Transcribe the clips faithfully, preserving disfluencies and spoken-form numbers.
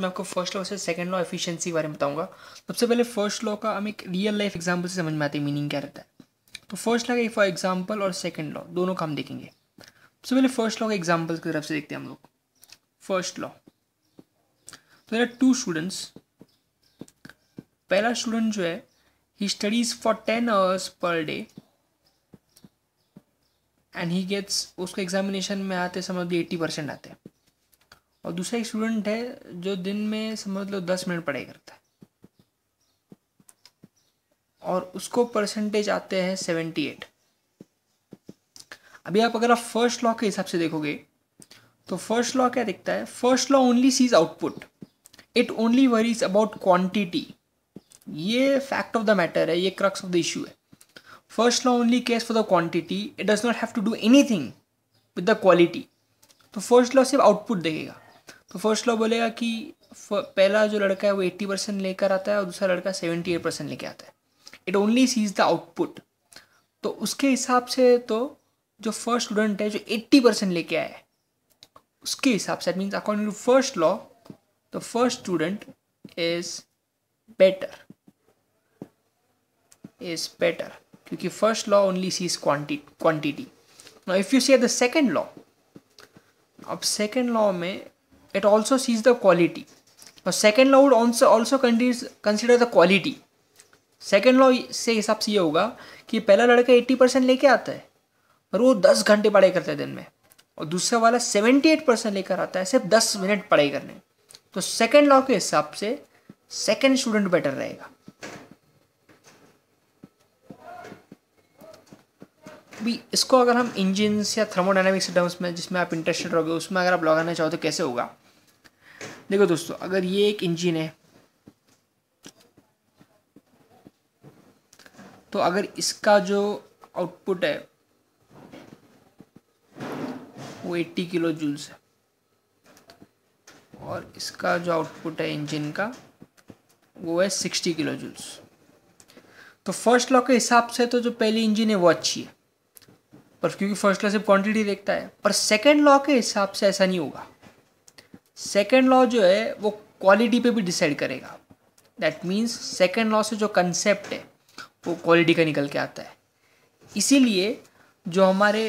मैं आपको first law से सेकंड लॉ एफिशिएंसी के बारे में बताऊंगा। सबसे पहले फर्स्ट लॉ का हम एक रियल लाइफ एग्जांपल से समझ में आते हैं मीनिंग क्या रहता है। तो फर्स्ट लॉ का फॉर एग्जांपल और सेकंड लॉ दोनों का हम देखेंगे। सबसे पहले फर्स्ट लॉ के एग्जांपल की तरफ से देखते हैं हम लोग। फर्स्ट लॉ, तो देयर आर टू स्टूडेंट्स। पहला स्टूडेंट जो है he studies for ten hours per day and he gets, उसके एग्जामिनेशन में आते समझ लीजिए एट्टी परसेंट आते हैं। और दूसरा एक स्टूडेंट है जो दिन में समझ लो दस मिनट पढ़ाई करता है और उसको परसेंटेज आते हैं सेवेंटी एट। अभी आप अगर आप फर्स्ट लॉ के हिसाब से देखोगे तो फर्स्ट लॉ क्या दिखता है, first law only sees output, it only worries about quantity. ये फैक्ट ऑफ द मैटर है, ये क्रक्स ऑफ द इश्यू है। First law only cares for the quantity, it does not have to do anything with the quality. तो first law सिर्फ output देखेगा। तो first law बोलेगा कि पहला जो लड़का है वो एट्टी परसेंट लेकर आता है और दूसरा लड़का सेवेंटी एट परसेंट लेकर आता है, it only sees the output. तो उसके हिसाब से तो जो फर्स्ट स्टूडेंट है जो एट्टी परसेंट लेके आया है उसके हिसाब से, that means according to first law the first student is better is better क्योंकि first law only sees quantity quantity. Now if you see the second law, अब सेकेंड लॉ में it also sees the quality. Now second law would also also consider the quality. Second law से हिसाब से ये होगा कि पहला लड़का एट्टी परसेंट लेके आता है और वो दस घंटे पढ़ाई करता है दिन में, और दूसरा वाला सेवेंटी एट परसेंट लेकर आता है सिर्फ दस मिनट पढ़ाई करने। तो सेकेंड लॉ के हिसाब से सेकेंड स्टूडेंट बेटर रहेगा। भी इसको अगर हम इंजिन्स या थर्मोडाइनमिक्स टर्म्स में जिसमें आप इंटरेस्टेड रहोगे उसमें अगर आप लगाना चाहो तो कैसे होगा। देखो दोस्तों, अगर ये एक इंजन है तो अगर इसका जो आउटपुट है वो अस्सी किलो जूल्स है और इसका जो आउटपुट है इंजन का वो है साठ किलो जूल्स। तो फर्स्ट लॉ के हिसाब से तो जो पहली इंजन है वो अच्छी है पर क्योंकि फर्स्ट लॉ सिर्फ क्वांटिटी देखता है, पर सेकेंड लॉ के हिसाब से ऐसा नहीं होगा। सेकेंड लॉ जो है वो क्वालिटी पे भी डिसाइड करेगा। दैट मीन्स सेकेंड लॉ से जो कंसेप्ट है वो क्वालिटी का निकल के आता है। इसीलिए जो हमारे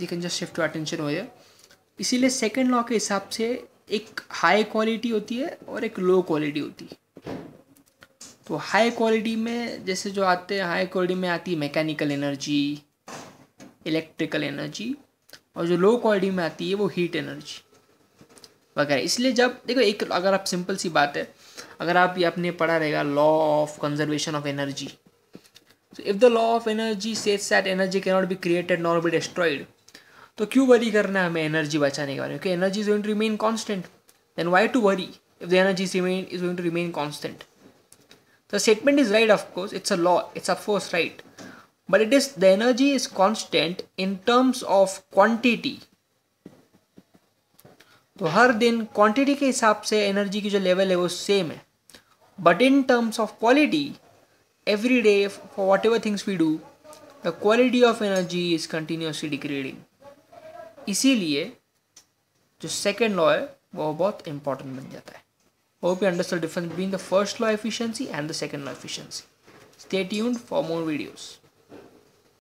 you can just shift to attention हो जाए, इसीलिए सेकेंड लॉ के हिसाब से एक हाई क्वालिटी होती है और एक लो क्वालिटी होती है। तो हाई क्वालिटी में जैसे जो आते हैं, हाई क्वालिटी में आती है मैकेनिकल एनर्जी, इलेक्ट्रिकल एनर्जी, और जो लो क्वालिटी में आती है वो हीट एनर्जी वगैरह। इसलिए जब देखो एक अगर आप सिंपल सी बात है, अगर आप ये आपने पढ़ा रहेगा law of conservation of energy. So if the law of energy says that energy can not be created not be destroyed, तो क्यों वरी करना है हमें एनर्जी बचाने के बारे में, क्योंकि energy is going to remain constant, then why to worry if the energy is going to remain constant. The statement is right, of course it's a law, it's of course right, but it is the energy is constant in terms of quantity. तो हर दिन quantity के हिसाब से energy की जो level है वो same है, but in terms of quality every day for whatever things we do the quality of energy is continuously decreasing. इसीलिए जो सेकेंड लॉ है वो बहुत इंपॉर्टेंट बन जाता है। Hope you understand difference between the first law efficiency and the second law efficiency. Stay tuned for more videos.